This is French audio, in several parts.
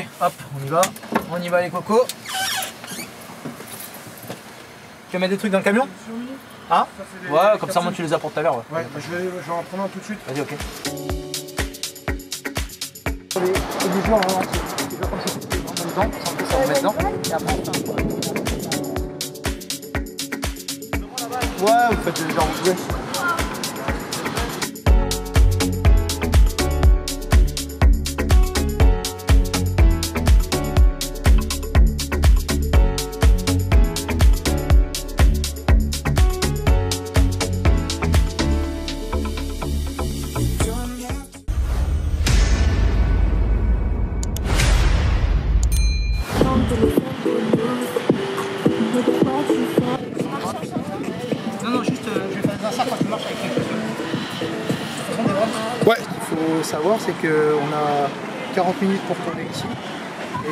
Et hop, on y va les cocos. Tu vas mettre des trucs dans le camion? Ah ouais, comme ça moi tu les as pour tout à l'heure. Ouais, je vais en prendre un tout de suite. Vas-y, ok. Ouais, vous faites genre vous pouvez. Ouais. Ce qu'il faut savoir, c'est qu'on a 40 minutes pour tourner ici. Et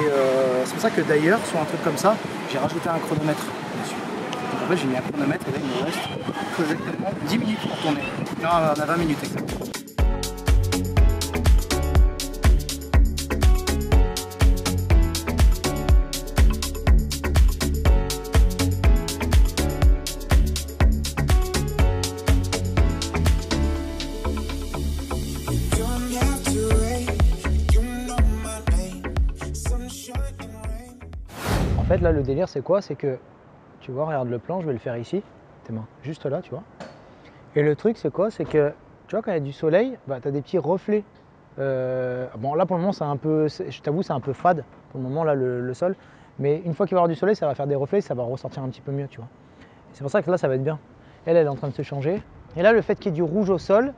c'est pour ça que d'ailleurs, sur un truc comme ça, j'ai rajouté un chronomètre dessus. Donc en fait, j'ai mis un chronomètre et là, il me reste exactement 10 minutes pour tourner. Non, on a 20 minutes exactement. En fait là le délire c'est quoi? C'est que tu vois, regarde le plan, je vais le faire ici, tes mains, juste là tu vois. Et le truc c'est quoi? C'est que tu vois quand il y a du soleil, bah, tu as des petits reflets. Bon là pour le moment c'est un peu, je t'avoue c'est un peu fade pour le moment là le sol. Mais une fois qu'il va y avoir du soleil ça va faire des reflets, ça va ressortir un petit peu mieux tu vois. C'est pour ça que là ça va être bien. Elle est en train de se changer. Et là le fait qu'il y ait du rouge au sol,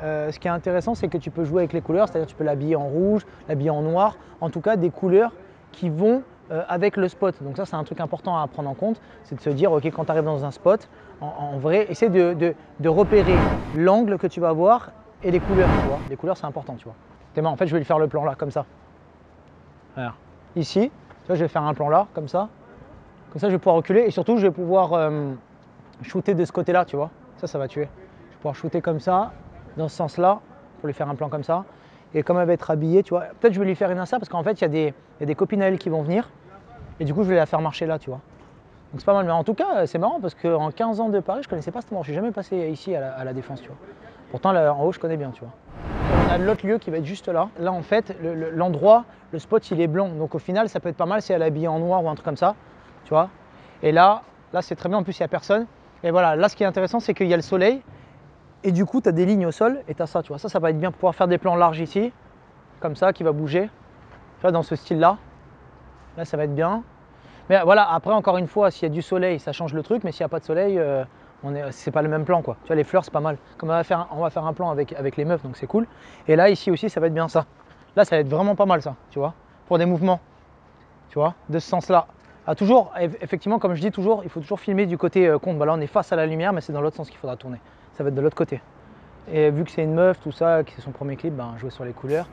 ce qui est intéressant c'est que tu peux jouer avec les couleurs, c'est-à-dire tu peux l'habiller en rouge, l'habiller en noir, en tout cas des couleurs qui vont avec le spot. Donc ça c'est un truc important à prendre en compte, c'est de se dire ok quand tu arrives dans un spot, en vrai essaie de repérer l'angle que tu vas avoir et les couleurs tu vois. Les couleurs c'est important tu vois. Téma, en fait je vais lui faire le plan là comme ça. Voilà. Ici, tu vois, je vais faire un plan là comme ça. Comme ça je vais pouvoir reculer et surtout je vais pouvoir shooter de ce côté là tu vois. Ça va tuer. Je vais pouvoir shooter comme ça, dans ce sens là, pour lui faire un plan comme ça. Et comme elle va être habillée, tu vois, peut-être je vais lui faire une Insta parce qu'en fait, il y a des copines à elle qui vont venir. Et du coup, je vais la faire marcher là, tu vois. Donc c'est pas mal. Mais en tout cas, c'est marrant parce qu'en 15 ans de Paris, je connaissais pas ce moment. Je suis jamais passé ici à la Défense, tu vois. Pourtant, là, en haut, je connais bien, tu vois. On a l'autre lieu qui va être juste là. Là, en fait, l'endroit, le spot, il est blanc. Donc au final, ça peut être pas mal si elle est habillée en noir ou un truc comme ça, tu vois. Et là, c'est très bien. En plus, il n'y a personne. Et voilà, là, ce qui est intéressant, c'est qu'il y a le soleil. Et du coup, tu as des lignes au sol et tu as ça, tu vois. Ça va être bien pour pouvoir faire des plans larges ici, comme ça, qui va bouger. Tu vois, dans ce style-là. Là, ça va être bien. Mais voilà, après, encore une fois, s'il y a du soleil, ça change le truc. Mais s'il n'y a pas de soleil, c'est pas le même plan, quoi. Tu vois, les fleurs, c'est pas mal. Comme on va faire un plan avec les meufs, donc c'est cool. Et là, ici aussi, ça va être bien ça. Là, ça va être vraiment pas mal, ça, tu vois, pour des mouvements, tu vois, de ce sens-là. Ah, toujours, effectivement, comme je dis toujours, il faut toujours filmer du côté contre. Bah, là, on est face à la lumière, mais c'est dans l'autre sens qu'il faudra tourner. Ça va être de l'autre côté. Et vu que c'est une meuf, tout ça, que c'est son premier clip, ben, jouer sur les couleurs.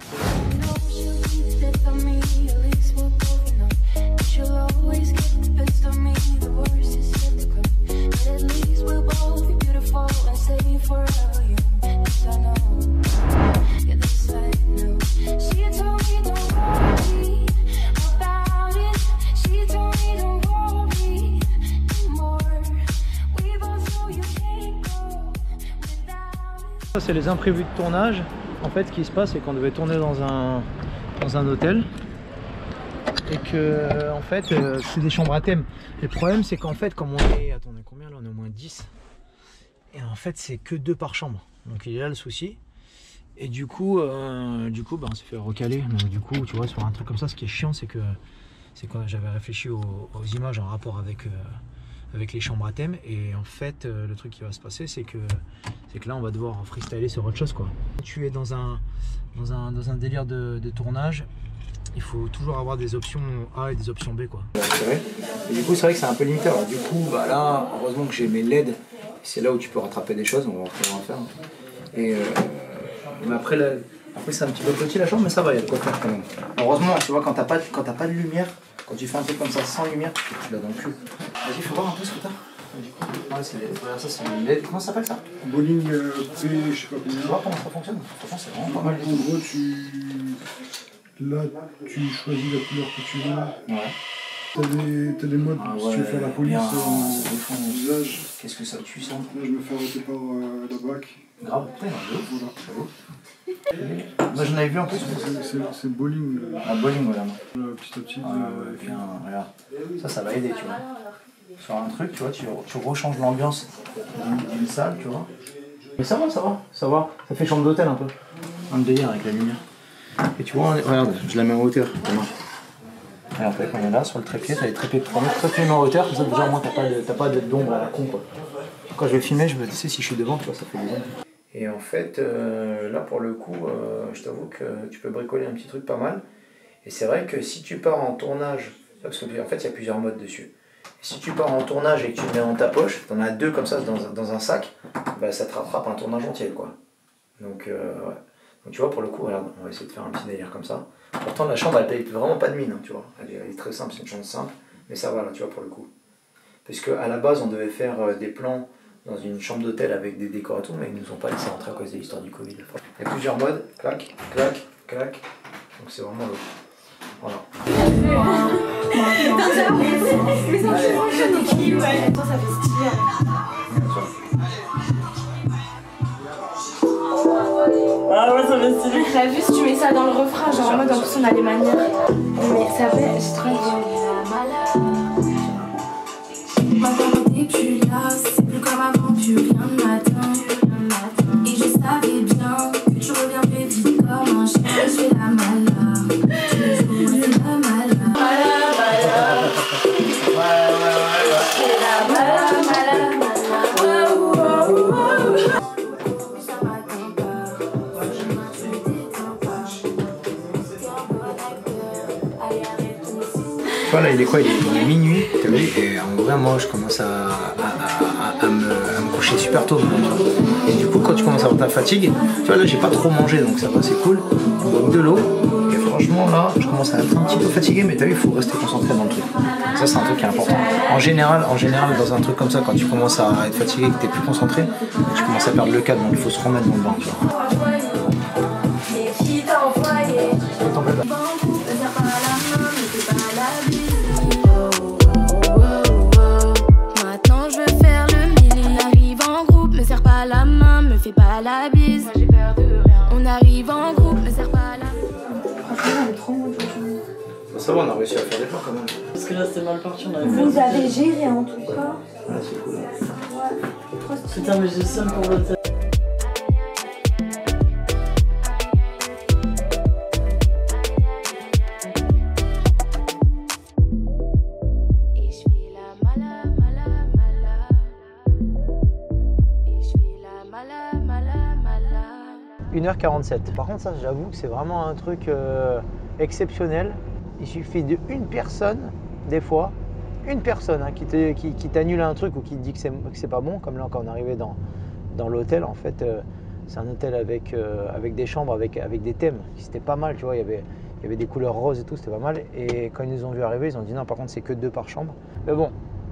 Ça c'est les imprévus de tournage. En fait ce qui se passe c'est qu'on devait tourner dans un hôtel et que en fait c'est des chambres à thème. Le problème c'est qu'en fait comme on est, attendez combien là, on est au moins 10 et en fait c'est que 2 par chambre. Donc il y a le souci et du coup bah, on s'est fait recaler. Mais du coup tu vois sur un truc comme ça ce qui est chiant c'est que j'avais réfléchi aux images en rapport avec les chambres à thème et en fait le truc qui va se passer c'est que là on va devoir freestyler sur autre chose quoi. Quand tu es dans un délire de tournage, il faut toujours avoir des options A et des options B quoi. Et du coup c'est vrai que c'est un peu limité. Alors du coup bah là heureusement que j'ai mes LED, c'est là où tu peux rattraper des choses, on va en faire. Et mais après c'est un petit peu petit la chambre mais ça va, il y a de quoi faire quand même. Heureusement tu vois quand t'as pas de lumière, quand tu fais un truc comme ça sans lumière, tu l'as dans le cul. Vas-y, faut voir un peu ce que t'as. Ouais, ça c'est une LED. Comment ça s'appelle ça? Bowling P, je sais pas comment ça fonctionne. Franchement, c'est vraiment pas mal. En gros, tu Là, tu choisis la couleur que tu veux. Ouais. T'as des modes, ah ouais, si tu veux faire la police, en visage. Qu'est-ce que ça tue, ça? Là, je me fais arrêter par la BAC. Grave, putain, voilà. Moi, j'en avais vu en plus. C'est bowling. Ah, bowling, voilà. Petit à petit. Bien, regarde. Ça va aider, tu vois. Sur un truc, tu vois, tu rechanges l'ambiance d'une salle, tu vois. Mais ça va, ça va, ça va. Ça fait chambre d'hôtel un peu. Un délire avec la lumière. Et tu vois, regarde, je la mets en hauteur. Et après, quand on est là, sur le trépied, t'as les trépieds de 3 mètres. Toi, tu les mets en hauteur, comme ça, déjà, au moins, t'as pas d'ombre à la con, quoi. Quand je vais filmer, je me dis, si je suis devant, tu vois, ça fait des ombres. Et en fait, là, pour le coup, je t'avoue que tu peux bricoler un petit truc pas mal. Et c'est vrai que si tu pars en tournage, parce qu'en fait, il y a plusieurs modes dessus. Si tu pars en tournage et que tu le mets dans ta poche, t'en as deux comme ça dans un sac, bah, ça te rattrape un tournage entier, quoi. Donc, ouais. Donc tu vois, pour le coup, regarde, on va essayer de faire un petit délire comme ça. Pourtant, la chambre, elle paye vraiment pas de mine, hein, tu vois. Elle est très simple, c'est une chambre simple, mais ça va, là, tu vois, pour le coup. Parce qu'à la base, on devait faire des plans dans une chambre d'hôtel avec des décors et tout, mais ils nous ont pas laissé rentrer à cause de l'histoire du Covid. Il y a plusieurs modes, clac, clac, clac. Donc c'est vraiment l'autre. Voilà. Mais ça fait trop jeune et qui, ouais. Attends, ça fait stylé. Ah ouais, ça fait stylé. T'as vu si tu mets ça dans le refrain, genre en mode en plus on a les manières. Mais ça fait, je trouve que... Ma femme n'est plus là, c'est plus comme avant, plus rien ne m'atteint. Et je savais bien que tu reviendrais vite comme un chien. Je fais la malade, tu joues la malade. Là, il est quoi? Il est minuit, t'as vu? Et en vrai, moi, je commence à me coucher super tôt. Et du coup, quand tu commences à avoir ta fatigue, tu vois, là, j'ai pas trop mangé, donc ça va, c'est cool. On boit de l'eau. Et franchement, là, je commence à être un petit peu fatigué, mais t'as vu, il faut rester concentré dans le truc. Ça, c'est un truc qui est important. En général, dans un truc comme ça, quand tu commences à être fatigué et que t'es plus concentré, tu commences à perdre le cadre, donc il faut se remettre dans le bain, tu vois. Fais pas la bise. Moi, j'ai peur de rien. On arrive en groupe, mais serre pas la bise. Franchement, on est trop bon. Ça va, on a réussi à faire des plans quand même. Parce que là, c'était mal parti. On avait vous avez géré en tout cas. Ouais, c'est cool. Hein. Putain, mais j'ai seul pour l'hôtel. Par contre, ça, j'avoue que c'est vraiment un truc exceptionnel. Il suffit d'une personne, des fois, une personne hein, qui t'annule un truc ou qui te dit que c'est pas bon. Comme là, quand on est arrivé dans l'hôtel, en fait, c'est un hôtel avec des chambres, avec des thèmes. C'était pas mal, tu vois, il y avait des couleurs roses et tout, c'était pas mal. Et quand ils nous ont vu arriver, ils ont dit non, par contre, c'est que 2 par chambre. Mais bon,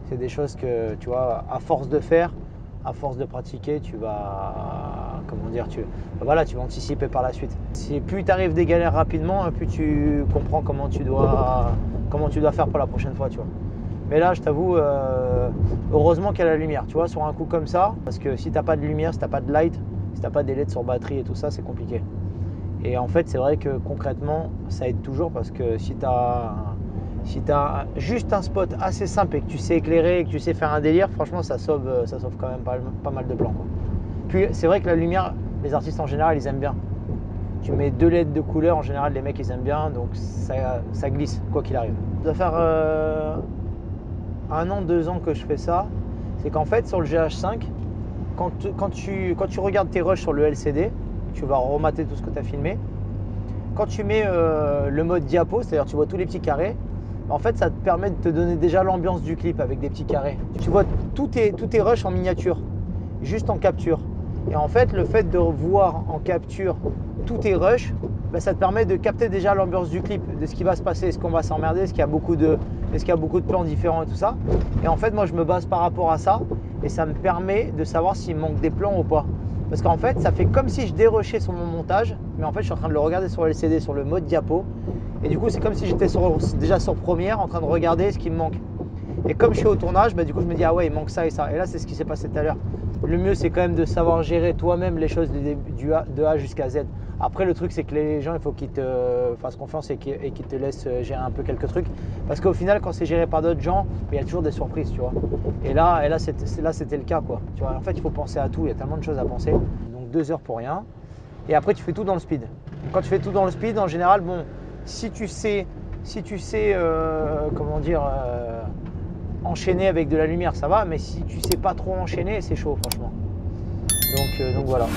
c'est des choses que, tu vois, à force de faire, à force de pratiquer, tu vas, comment dire, voilà, tu vas anticiper par la suite. Plus tu arrives des galères rapidement, plus tu comprends comment tu dois faire pour la prochaine fois, tu vois. Mais là, je t'avoue, heureusement qu'il y a la lumière, tu vois, sur un coup comme ça, parce que si t'as pas de lumière, si t'as pas de light, si t'as pas des LED sur batterie et tout ça, c'est compliqué. Et en fait, c'est vrai que concrètement, ça aide toujours parce que si t'as juste un spot assez simple et que tu sais éclairer et que tu sais faire un délire, franchement, ça sauve quand même pas mal de plans, quoi. Puis, c'est vrai que la lumière, les artistes en général, ils aiment bien. Tu mets 2 LED de couleur, en général, les mecs, ils aiment bien, donc ça glisse, quoi qu'il arrive. Ça doit faire 1 an, 2 ans que je fais ça. C'est qu'en fait, sur le GH5, quand tu regardes tes rushs sur le LCD, tu vas remater tout ce que tu as filmé. Quand tu mets le mode diapo, c'est-à-dire tu vois tous les petits carrés, en fait, ça te permet de te donner déjà l'ambiance du clip avec des petits carrés. Tu vois tous tes rushs en miniature, juste en capture. Et en fait, le fait de voir en capture tous tes rushs, bah, ça te permet de capter déjà l'ambiance du clip, de ce qui va se passer, est-ce qu'on va s'emmerder, est-ce qu'il y a beaucoup de plans différents et tout ça. Et en fait, moi, je me base par rapport à ça et ça me permet de savoir s'il manque des plans ou pas. Parce qu'en fait, ça fait comme si je dérushais sur mon montage, mais en fait, je suis en train de le regarder sur LCD, sur le mode diapo. Et du coup, c'est comme si j'étais déjà sur première, en train de regarder ce qui me manque. Et comme je suis au tournage, bah, du coup, je me dis, ah ouais, il manque ça et ça. Et là, c'est ce qui s'est passé tout à l'heure. Le mieux, c'est quand même de savoir gérer toi-même les choses de A jusqu'à Z. Après, le truc, c'est que les gens, il faut qu'ils te fassent confiance et qu'ils te laissent gérer un peu quelques trucs. Parce qu'au final, quand c'est géré par d'autres gens, il y a toujours des surprises, tu vois. Et là c'était le cas, quoi. Tu vois, en fait, il faut penser à tout. Il y a tellement de choses à penser. Donc, 2 heures pour rien. Et après, tu fais tout dans le speed. Donc, quand tu fais tout dans le speed, en général, bon, si tu sais comment dire, enchaîner avec de la lumière, ça va, mais si tu sais pas trop enchaîner, c'est chaud, franchement. Donc voilà.